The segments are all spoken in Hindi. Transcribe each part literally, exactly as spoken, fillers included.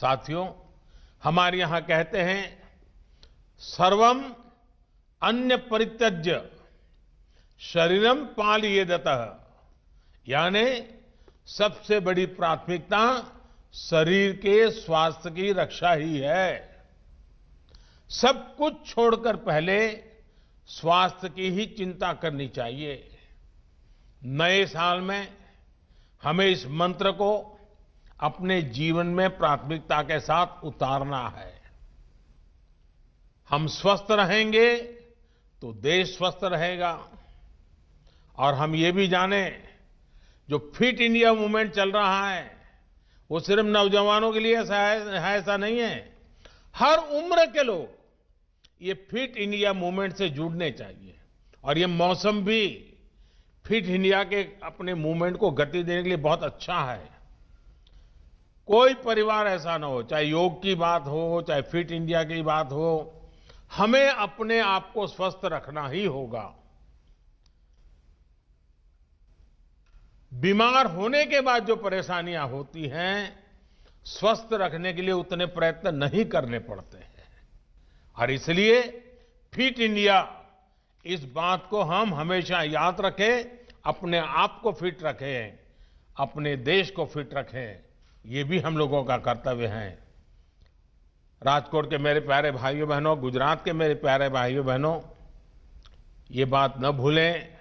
साथियों, हमारे यहां कहते हैं सर्वम अन्य परित्यज्य शरीरम पालयेदतः, यानी सबसे बड़ी प्राथमिकता शरीर के स्वास्थ्य की रक्षा ही है। सब कुछ छोड़कर पहले स्वास्थ्य की ही चिंता करनी चाहिए। नए साल में हमें इस मंत्र को अपने जीवन में प्राथमिकता के साथ उतारना है। हम स्वस्थ रहेंगे तो देश स्वस्थ रहेगा। और हम ये भी जाने, जो फिट इंडिया मूवमेंट चल रहा है वो सिर्फ नौजवानों के लिए ऐसा है, ऐसा नहीं है। हर उम्र के लोग ये फिट इंडिया मूवमेंट से जुड़ने चाहिए। और ये मौसम भी फिट इंडिया के अपने मूवमेंट को गति देने के लिए बहुत अच्छा है। कोई परिवार ऐसा ना हो, चाहे योग की बात हो, चाहे फिट इंडिया की बात हो, हमें अपने आप को स्वस्थ रखना ही होगा। बीमार होने के बाद जो परेशानियां होती हैं, स्वस्थ रखने के लिए उतने प्रयत्न नहीं करने पड़ते हैं। और इसलिए फिट इंडिया, इस बात को हम हमेशा याद रखें, अपने आप को फिट रखें, अपने देश को फिट रखें, ये भी हम लोगों का कर्तव्य है। राजकोट के मेरे प्यारे भाइयों बहनों, गुजरात के मेरे प्यारे भाइयों बहनों, ये बात न भूलें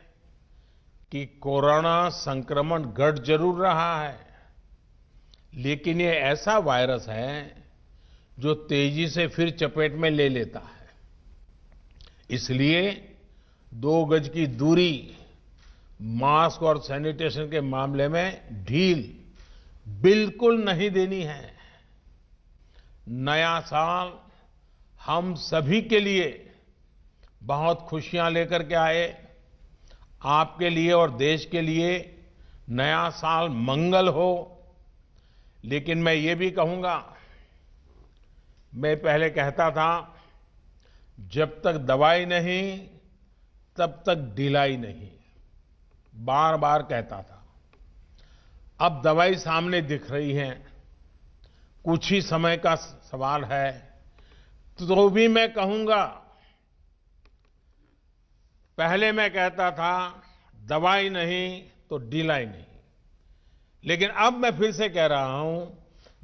कि कोरोना संक्रमण घट जरूर रहा है, लेकिन ये ऐसा वायरस है जो तेजी से फिर चपेट में ले लेता है। इसलिए दो गज की दूरी, मास्क और सैनिटेशन के मामले में ढील बिल्कुल नहीं देनी है। नया साल हम सभी के लिए बहुत खुशियां लेकर के आए। आपके लिए और देश के लिए नया साल मंगल हो। लेकिन मैं ये भी कहूंगा, मैं पहले कहता था जब तक दवाई नहीं तब तक ढिलाई नहीं, बार बार कहता था। अब दवाई सामने दिख रही है, कुछ ही समय का सवाल है, तो भी मैं कहूंगा, पहले मैं कहता था दवाई नहीं तो ढिलाई नहीं, लेकिन अब मैं फिर से कह रहा हूं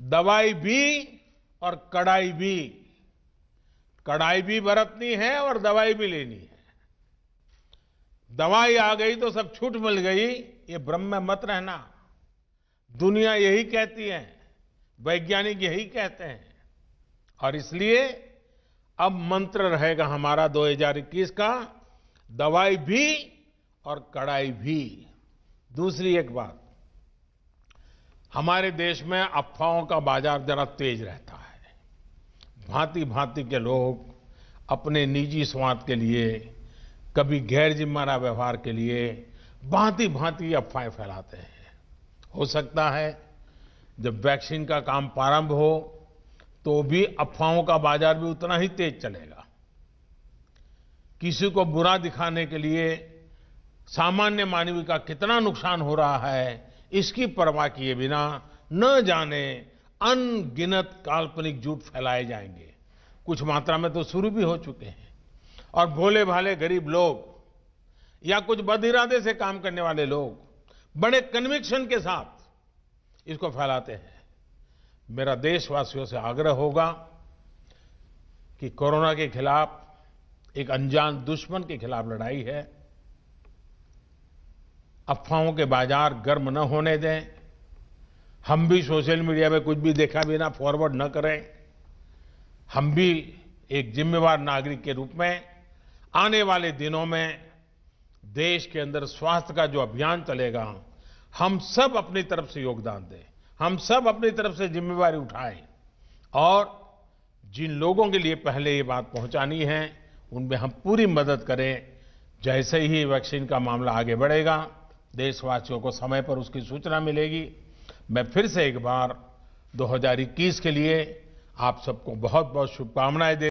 दवाई भी और कड़ाई भी। कड़ाई भी बरतनी है और दवाई भी लेनी है। दवाई आ गई तो सब छूट मिल गई, ये भ्रम में मत रहना। दुनिया यही कहती है, वैज्ञानिक यही कहते हैं। और इसलिए अब मंत्र रहेगा हमारा दो हज़ार इक्कीस का, दवाई भी और कड़ाई भी। दूसरी एक बात, हमारे देश में अफवाहों का बाजार जरा तेज रहता है। भांति भांति के लोग अपने निजी स्वार्थ के लिए, कभी गैर जिम्मेदार व्यवहार के लिए भांति भांति की अफवाहें फैलाते हैं। हो सकता है जब वैक्सीन का काम प्रारंभ हो तो भी अफवाहों का बाजार भी उतना ही तेज चलेगा। किसी को बुरा दिखाने के लिए सामान्य मानवी का कितना नुकसान हो रहा है, इसकी परवाह किए बिना न जाने अनगिनत काल्पनिक झूठ फैलाए जाएंगे। कुछ मात्रा में तो शुरू भी हो चुके हैं। और भोले भाले गरीब लोग या कुछ बदिरादे से काम करने वाले लोग बड़े कन्विक्शन के साथ इसको फैलाते हैं। मेरा देशवासियों से आग्रह होगा कि कोरोना के खिलाफ, एक अनजान दुश्मन के खिलाफ लड़ाई है, अफवाहों के बाजार गर्म न होने दें। हम भी सोशल मीडिया में कुछ भी देखा बिना फॉरवर्ड न करें। हम भी एक जिम्मेवार नागरिक के रूप में आने वाले दिनों में देश के अंदर स्वास्थ्य का जो अभियान चलेगा, हम सब अपनी तरफ से योगदान दें, हम सब अपनी तरफ से जिम्मेवारी उठाएं। और जिन लोगों के लिए पहले ये बात पहुंचानी है उनमें हम पूरी मदद करें। जैसे ही वैक्सीन का मामला आगे बढ़ेगा, देशवासियों को समय पर उसकी सूचना मिलेगी। मैं फिर से एक बार दो हज़ार इक्कीस के लिए आप सबको बहुत बहुत शुभकामनाएं देता हूं।